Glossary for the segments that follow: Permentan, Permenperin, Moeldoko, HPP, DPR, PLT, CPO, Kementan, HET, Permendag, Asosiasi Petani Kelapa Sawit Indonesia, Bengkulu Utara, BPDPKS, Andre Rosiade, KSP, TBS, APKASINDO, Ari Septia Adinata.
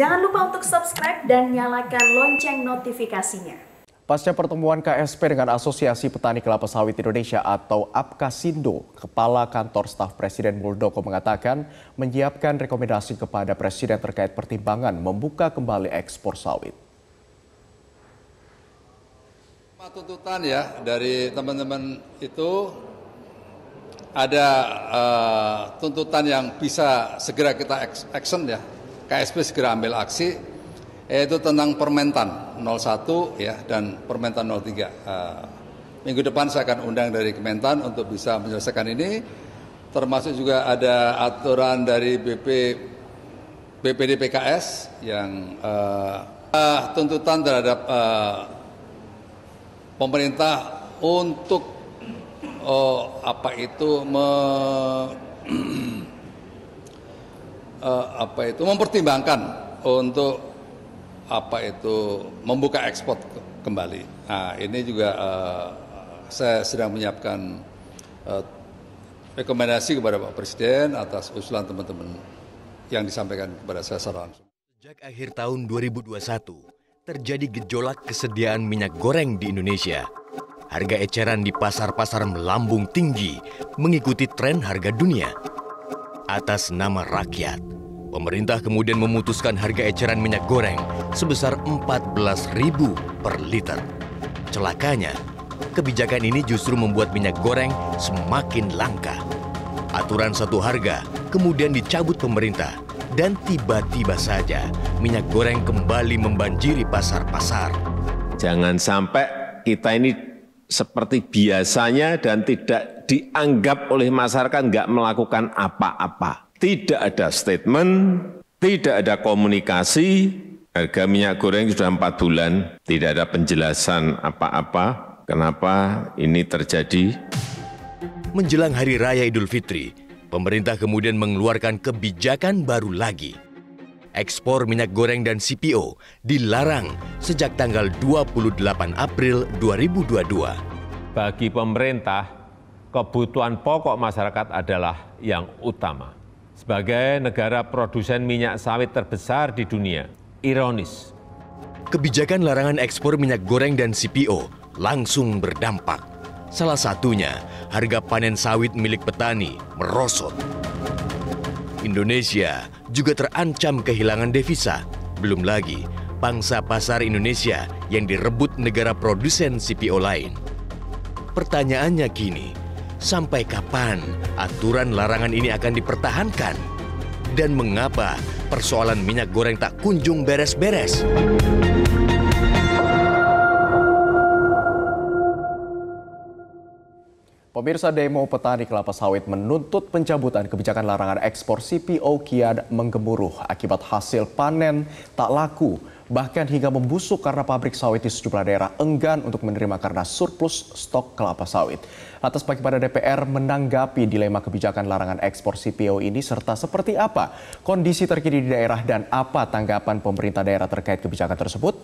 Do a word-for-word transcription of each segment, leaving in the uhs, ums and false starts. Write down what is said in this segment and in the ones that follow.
Jangan lupa untuk subscribe dan nyalakan lonceng notifikasinya. Pasca pertemuan K S P dengan Asosiasi Petani Kelapa Sawit Indonesia atau APKASINDO, Kepala Kantor Staf Presiden Moeldoko mengatakan menyiapkan rekomendasi kepada Presiden terkait pertimbangan membuka kembali ekspor sawit. Tuntutan ya dari teman-teman itu ada uh, tuntutan yang bisa segera kita action ya. K S P segera ambil aksi, yaitu tentang Permentan nol satu ya dan Permentan nol tiga. Uh, minggu depan saya akan undang dari Kementan untuk bisa menyelesaikan ini. Termasuk juga ada aturan dari B P B P D P K S yang uh, uh, tuntutan terhadap uh, pemerintah untuk oh, apa itu me, uh, apa itu mempertimbangkan untuk apa itu membuka ekspor kembali. Nah, ini juga uh, saya sedang menyiapkan uh, rekomendasi kepada Pak Presiden atas usulan teman-teman yang disampaikan kepada saya secara langsung. Sejak akhir tahun dua ribu dua puluh satu, terjadi gejolak kesediaan minyak goreng di Indonesia. Harga eceran di pasar-pasar melambung tinggi mengikuti tren harga dunia. Atas nama rakyat, pemerintah kemudian memutuskan harga eceran minyak goreng sebesar empat belas ribu per liter. Celakanya, kebijakan ini justru membuat minyak goreng semakin langka. Aturan satu harga kemudian dicabut pemerintah dan tiba-tiba saja minyak goreng kembali membanjiri pasar-pasar. Jangan sampai kita ini seperti biasanya dan tidak dianggap oleh masyarakat nggak melakukan apa-apa. Tidak ada statement, tidak ada komunikasi, harga minyak goreng sudah empat bulan, tidak ada penjelasan apa-apa, kenapa ini terjadi. Menjelang Hari Raya Idul Fitri, pemerintah kemudian mengeluarkan kebijakan baru lagi. Ekspor minyak goreng dan C P O dilarang sejak tanggal dua puluh delapan April dua ribu dua puluh dua. Bagi pemerintah, kebutuhan pokok masyarakat adalah yang utama. Sebagai negara produsen minyak sawit terbesar di dunia, ironis. Kebijakan larangan ekspor minyak goreng dan C P O langsung berdampak. Salah satunya, harga panen sawit milik petani merosot. Indonesia juga terancam kehilangan devisa. Belum lagi, pangsa pasar Indonesia yang direbut negara produsen C P O lain. Pertanyaannya kini, sampai kapan aturan larangan ini akan dipertahankan? Dan mengapa persoalan minyak goreng tak kunjung beres-beres? Pemirsa, demo petani kelapa sawit menuntut pencabutan kebijakan larangan ekspor C P O kian menggemuruh akibat hasil panen tak laku, bahkan hingga membusuk karena pabrik sawit di sejumlah daerah enggan untuk menerima karena surplus stok kelapa sawit. Lantas bagaimana D P R menanggapi dilema kebijakan larangan ekspor C P O ini serta seperti apa kondisi terkini di daerah dan apa tanggapan pemerintah daerah terkait kebijakan tersebut?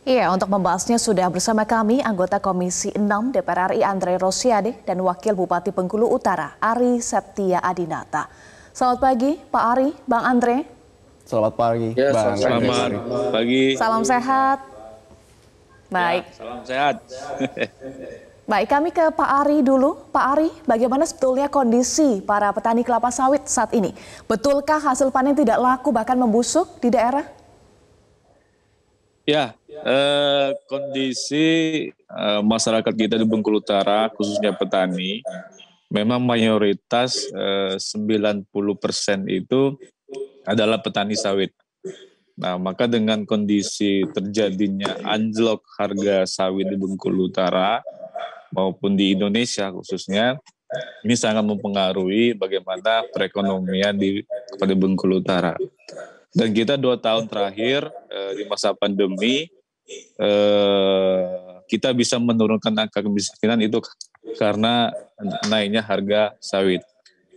Iya, untuk membahasnya sudah bersama kami anggota Komisi enam D P R R I Andre Rosiade dan Wakil Bupati Bengkulu Utara Ari Septia Adinata. Selamat pagi Pak Ari, Bang Andre. Selamat pagi. Ya, Bang. Selamat pagi. Salam sehat. Baik. Ya, salam sehat. Baik, kami ke Pak Ari dulu. Pak Ari, bagaimana sebetulnya kondisi para petani kelapa sawit saat ini? Betulkah hasil panen tidak laku bahkan membusuk di daerah? Ya, eh, kondisi eh, masyarakat kita di Bengkulu Utara, khususnya petani, memang mayoritas eh, sembilan puluh persen itu adalah petani sawit. Nah, maka dengan kondisi terjadinya anjlok harga sawit di Bengkulu Utara maupun di Indonesia khususnya, ini sangat mempengaruhi bagaimana perekonomian di pada Bengkulu Utara. Dan kita dua tahun terakhir eh, di masa pandemi eh, kita bisa menurunkan angka kemiskinan itu karena naiknya harga sawit.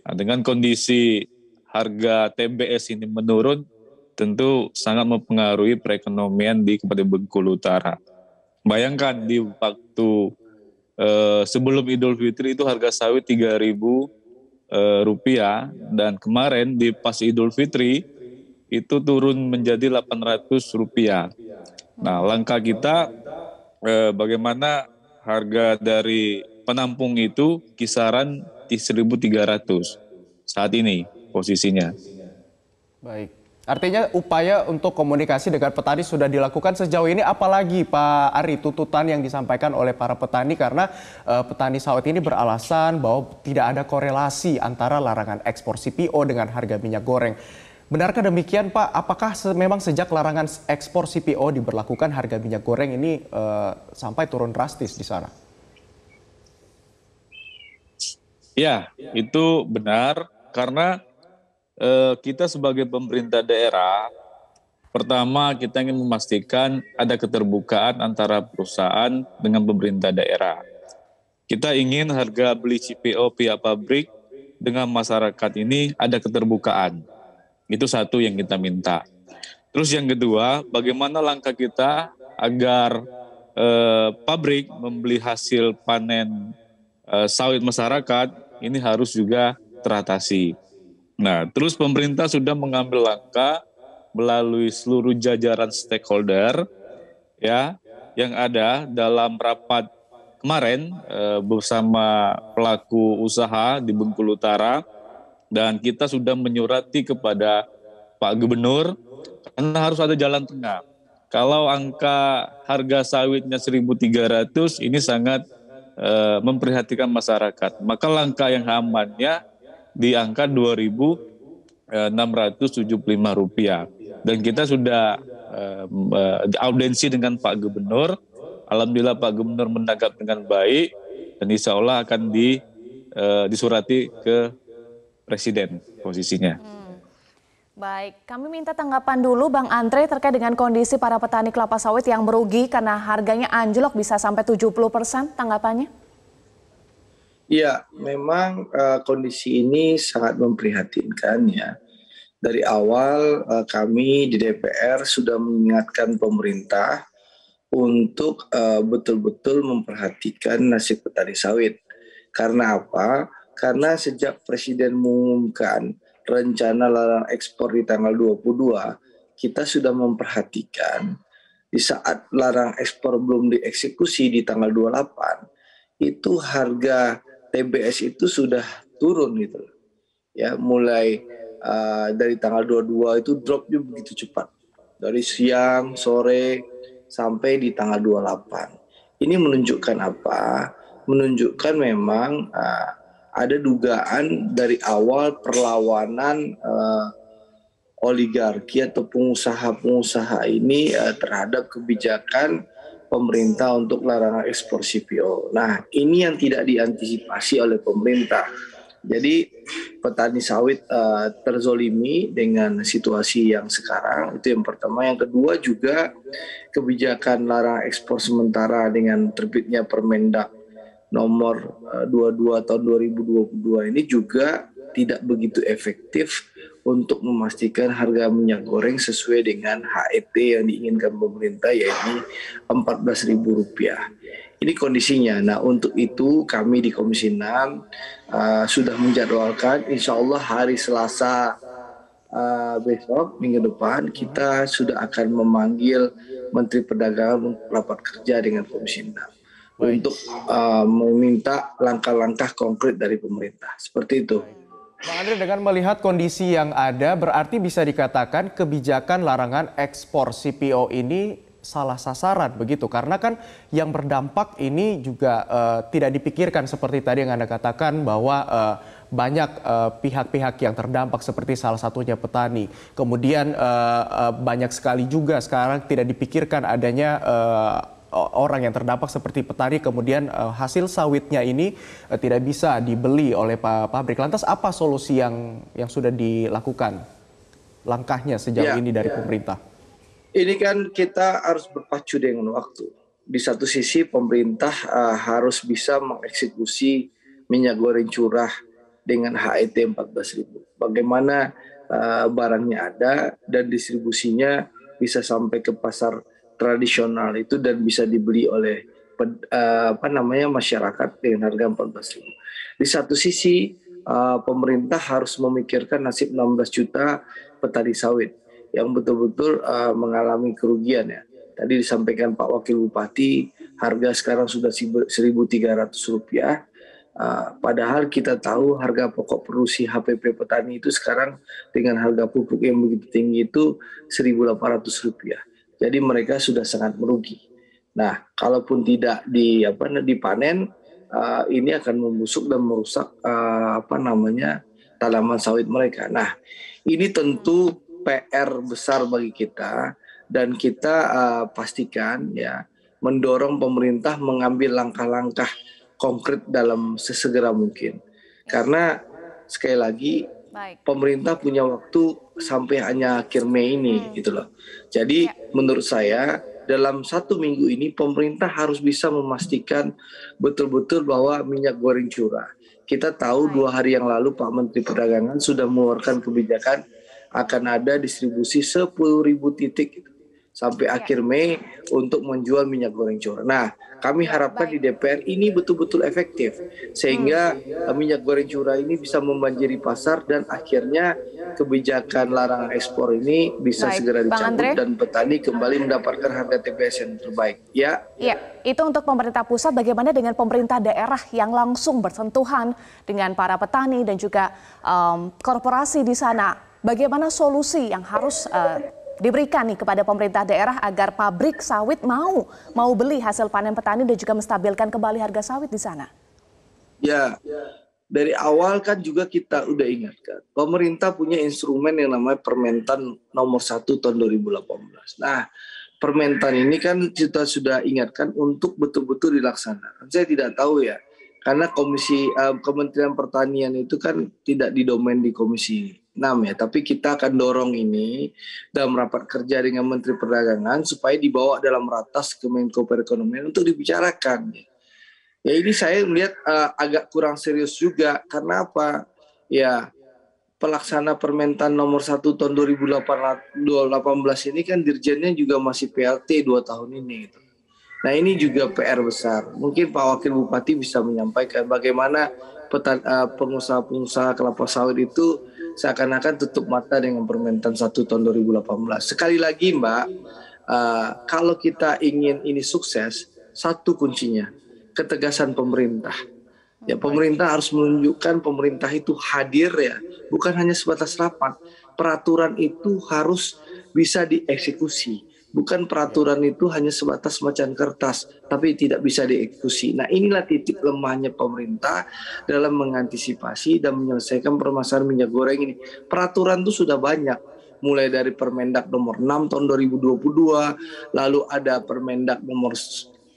Nah, dengan kondisi harga T B S ini menurun, tentu sangat mempengaruhi perekonomian di Kabupaten Bengkulu Utara. Bayangkan di waktu eh, sebelum Idul Fitri itu harga sawit tiga ribu rupiah, dan kemarin di pas Idul Fitri itu turun menjadi delapan ratus rupiah. Nah, langkah kita eh, bagaimana harga dari penampung itu kisaran seribu tiga ratus saat ini posisinya. Baik. Artinya upaya untuk komunikasi dengan petani sudah dilakukan sejauh ini, apalagi Pak Ari tuntutan yang disampaikan oleh para petani, karena uh, petani sawit ini beralasan bahwa tidak ada korelasi antara larangan ekspor C P O dengan harga minyak goreng. Benarkah demikian Pak? Apakah memang sejak larangan ekspor C P O diberlakukan harga minyak goreng ini uh, sampai turun drastis di sana? Ya, itu benar, karena kita sebagai pemerintah daerah, pertama kita ingin memastikan ada keterbukaan antara perusahaan dengan pemerintah daerah. Kita ingin harga beli C P O pihak pabrik dengan masyarakat ini ada keterbukaan. Itu satu yang kita minta. Terus yang kedua, bagaimana langkah kita agar eh, pabrik membeli hasil panen eh, sawit masyarakat ini harus juga teratasi. Nah, terus pemerintah sudah mengambil langkah melalui seluruh jajaran stakeholder ya yang ada dalam rapat kemarin eh, bersama pelaku usaha di Bengkulu Utara, dan kita sudah menyurati kepada Pak Gubernur karena harus ada jalan tengah. Kalau angka harga sawitnya seribu tiga ratus ini sangat eh, memprihatinkan masyarakat, maka langkah yang amannya di angka dua ribu enam ratus tujuh puluh lima rupiah. Dan kita sudah uh, audiensi dengan Pak Gubernur. Alhamdulillah Pak Gubernur menanggap dengan baik, dan insya Allah akan di, uh, disurati ke Presiden posisinya. Hmm. Baik, kami minta tanggapan dulu Bang Andre terkait dengan kondisi para petani kelapa sawit yang merugi karena harganya anjlok bisa sampai tujuh puluh persen, tanggapannya? Ya, memang uh, kondisi ini sangat memprihatinkan ya. Dari awal uh, kami di D P R sudah mengingatkan pemerintah untuk uh, betul-betul memperhatikan nasib petani sawit. Karena apa? Karena sejak Presiden mengumumkan rencana larangan ekspor di tanggal dua puluh dua, kita sudah memperhatikan di saat larangan ekspor belum dieksekusi di tanggal dua puluh delapan, itu harga T B S itu sudah turun gitu, ya mulai uh, dari tanggal dua puluh dua itu dropnya begitu cepat, dari siang sore sampai di tanggal dua puluh delapan. Ini menunjukkan apa? Menunjukkan memang uh, ada dugaan dari awal perlawanan uh, oligarki atau pengusaha-pengusaha ini uh, terhadap kebijakan pemerintah untuk larangan ekspor C P O. Nah, ini yang tidak diantisipasi oleh pemerintah. Jadi petani sawit uh, terzolimi dengan situasi yang sekarang, itu yang pertama. Yang kedua juga kebijakan larangan ekspor sementara dengan terbitnya Permendag nomor uh, dua puluh dua tahun dua ribu dua puluh dua ini juga tidak begitu efektif untuk memastikan harga minyak goreng sesuai dengan H E T yang diinginkan pemerintah, yaitu empat belas ribu rupiah. Ini kondisinya. Nah, untuk itu kami di Komisi enam uh, sudah menjadwalkan insya Allah hari Selasa uh, besok, minggu depan, kita sudah akan memanggil Menteri Perdagangan untuk rapat kerja dengan Komisi enam. Untuk uh, meminta langkah-langkah konkret dari pemerintah. Seperti itu. Bang Andre, dengan melihat kondisi yang ada, berarti bisa dikatakan kebijakan larangan ekspor C P O ini salah sasaran begitu. Karena kan yang berdampak ini juga uh, tidak dipikirkan seperti tadi yang Anda katakan bahwa uh, banyak pihak-pihak uh, yang terdampak seperti salah satunya petani. Kemudian uh, uh, banyak sekali juga sekarang tidak dipikirkan adanya uh, orang yang terdampak seperti petani, kemudian uh, hasil sawitnya ini uh, tidak bisa dibeli oleh pabrik. Lantas apa solusi yang yang sudah dilakukan langkahnya sejauh ya, ini dari ya. pemerintah? Ini kan kita harus berpacu dengan waktu. Di satu sisi pemerintah uh, harus bisa mengeksekusi minyak goreng curah dengan H E T empat belas ribu. Bagaimana uh, barangnya ada dan distribusinya bisa sampai ke pasar tradisional itu dan bisa dibeli oleh uh, apa namanya masyarakat dengan harga empat belas ribu. Di satu sisi uh, pemerintah harus memikirkan nasib enam belas juta petani sawit yang betul-betul uh, mengalami kerugian ya. Tadi disampaikan Pak Wakil Bupati, harga sekarang sudah seribu tiga ratus rupiah. Uh, padahal kita tahu harga pokok produksi H P P petani itu sekarang dengan harga pupuk yang begitu tinggi itu seribu delapan ratus rupiah. Jadi mereka sudah sangat merugi. Nah, kalaupun tidak di apa dipanen, uh, ini akan membusuk dan merusak uh, apa namanya tanaman sawit mereka. Nah, ini tentu P R besar bagi kita. Dan kita uh, pastikan ya mendorong pemerintah mengambil langkah-langkah konkret dalam sesegera mungkin. Karena sekali lagi Baik. pemerintah punya waktu sampai hanya akhir Mei ini hmm. gitu loh. Jadi ya. menurut saya dalam satu minggu ini pemerintah harus bisa memastikan betul-betul bahwa minyak goreng curah. Kita tahu Baik. dua hari yang lalu Pak Menteri Perdagangan sudah mengeluarkan kebijakan akan ada distribusi sepuluh ribu titik gitu. Sampai ya. akhir Mei untuk menjual minyak goreng curah. Nah, kami harapkan Baik. di D P R ini betul-betul efektif sehingga hmm. minyak goreng curah ini bisa membanjiri pasar dan akhirnya kebijakan larangan ekspor ini bisa Baik. segera dicabut dan petani kembali mendapatkan harga T B S yang terbaik. Ya. Ya, itu untuk pemerintah pusat. Bagaimana dengan pemerintah daerah yang langsung bersentuhan dengan para petani dan juga um, korporasi di sana? Bagaimana solusi yang harus uh, diberikan nih kepada pemerintah daerah agar pabrik sawit mau mau beli hasil panen petani dan juga menstabilkan kembali harga sawit di sana? Ya, dari awal kan juga kita udah ingatkan, pemerintah punya instrumen yang namanya Permentan nomor satu tahun dua ribu delapan belas. Nah, Permentan ini kan kita sudah ingatkan untuk betul-betul dilaksanakan. Saya tidak tahu ya, karena Komisi eh, Kementerian Pertanian itu kan tidak didomain di Komisi enam ya, tapi kita akan dorong ini dalam rapat kerja dengan Menteri Perdagangan supaya dibawa dalam ratas ke Menko Perekonomian untuk dibicarakan. Ya ini saya melihat uh, agak kurang serius juga, karena apa? Ya pelaksana Permentan nomor satu tahun dua ribu delapan belas ini kan dirjennya juga masih P L T dua tahun ini. Gitu. Nah ini juga P R besar. Mungkin Pak Wakil Bupati bisa menyampaikan bagaimana pengusaha-pengusaha kelapa sawit itu seakan-akan tutup mata dengan Permentan satu tahun dua ribu delapan belas. Sekali lagi Mbak, uh, kalau kita ingin ini sukses, satu kuncinya, ketegasan pemerintah. Ya, pemerintah harus menunjukkan pemerintah itu hadir ya, bukan hanya sebatas rapat. Peraturan itu harus bisa dieksekusi. Bukan peraturan itu hanya sebatas macan kertas, tapi tidak bisa dieksekusi. Nah inilah titik lemahnya pemerintah dalam mengantisipasi dan menyelesaikan permasalahan minyak goreng ini. Peraturan itu sudah banyak, mulai dari Permendag nomor enam tahun dua ribu dua puluh dua, lalu ada Permendag nomor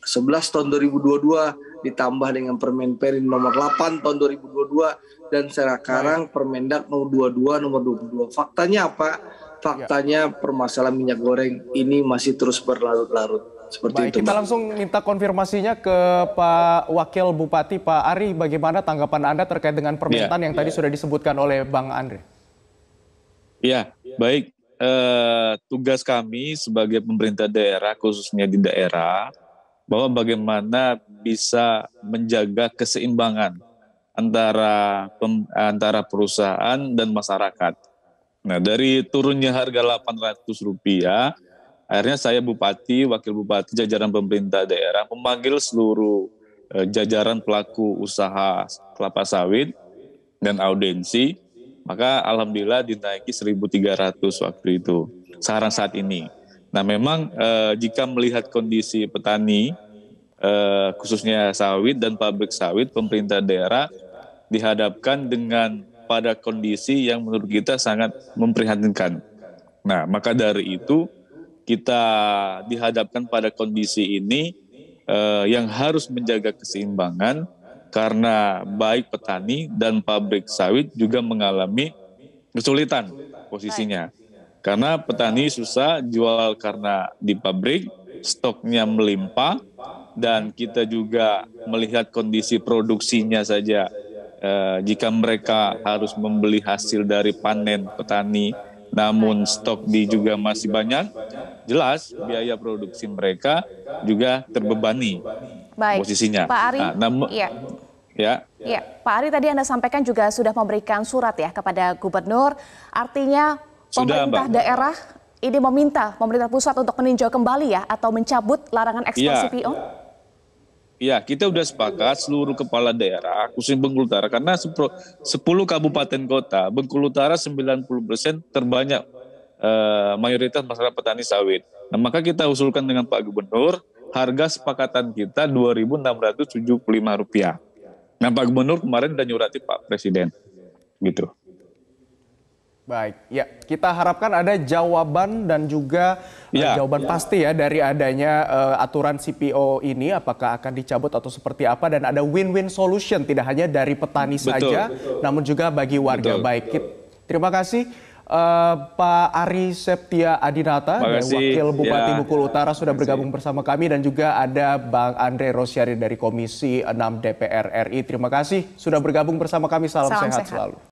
sebelas tahun dua ribu dua puluh dua, ditambah dengan Permenperin nomor delapan tahun dua ribu dua puluh dua, dan sekarang Permendag nomor dua puluh dua, nomor dua puluh dua. Faktanya apa? Faktanya permasalahan minyak goreng ini masih terus berlarut-larut. Seperti Baik, itu. Kita langsung minta konfirmasinya ke Pak Wakil Bupati, Pak Ari. Bagaimana tanggapan Anda terkait dengan permintaan ya, yang ya. tadi sudah disebutkan oleh Bang Andre? Ya, baik. E, tugas kami sebagai pemerintah daerah, khususnya di daerah, bahwa bagaimana bisa menjaga keseimbangan antara pem, antara perusahaan dan masyarakat. Nah, dari turunnya harga delapan ratus rupiah, akhirnya saya Bupati, Wakil Bupati, jajaran pemerintah daerah memanggil seluruh eh, jajaran pelaku usaha kelapa sawit dan audensi, maka alhamdulillah dinaiki seribu tiga ratus waktu itu, sekarang saat ini. Nah, memang eh, jika melihat kondisi petani, eh, khususnya sawit dan pabrik sawit, pemerintah daerah dihadapkan dengan pada kondisi yang menurut kita sangat memprihatinkan. Nah, maka dari itu kita dihadapkan pada kondisi ini eh, yang harus menjaga keseimbangan karena baik petani dan pabrik sawit juga mengalami kesulitan posisinya. Karena petani susah jual karena di pabrik stoknya melimpah dan kita juga melihat kondisi produksinya saja. Uh, jika mereka harus membeli hasil dari panen petani, namun stok di juga masih banyak, jelas biaya produksi mereka juga terbebani Baik. posisinya. Pak Ari, nah, iya. Ya. Ya, Pak Ari tadi Anda sampaikan juga sudah memberikan surat ya kepada Gubernur, artinya pemerintah sudah, daerah ini meminta pemerintah pusat untuk meninjau kembali ya atau mencabut larangan ekspor ya. C P O? Ya, kita sudah sepakat seluruh kepala daerah, khususnya Bengkulu Utara, karena sepuluh kabupaten kota, Bengkulu Utara sembilan puluh persen terbanyak eh, mayoritas masyarakat petani sawit. Nah, maka kita usulkan dengan Pak Gubernur, harga sepakatan kita dua ribu enam ratus tujuh puluh lima rupiah. Nah, Pak Gubernur kemarin sudah nyurati Pak Presiden. Gitu. Baik, ya kita harapkan ada jawaban dan juga ya, uh, jawaban ya. pasti ya dari adanya uh, aturan C P O ini, apakah akan dicabut atau seperti apa, dan ada win-win solution tidak hanya dari petani betul, saja, betul. namun juga bagi warga. Betul, Baik, betul. terima kasih uh, Pak Ari Septia Adinata, dan Wakil Bupati ya. Bengkulu Utara sudah bergabung bersama kami, dan juga ada Bang Andre Rosiade dari Komisi enam D P R R I. Terima kasih sudah bergabung bersama kami, salam, salam sehat, sehat selalu.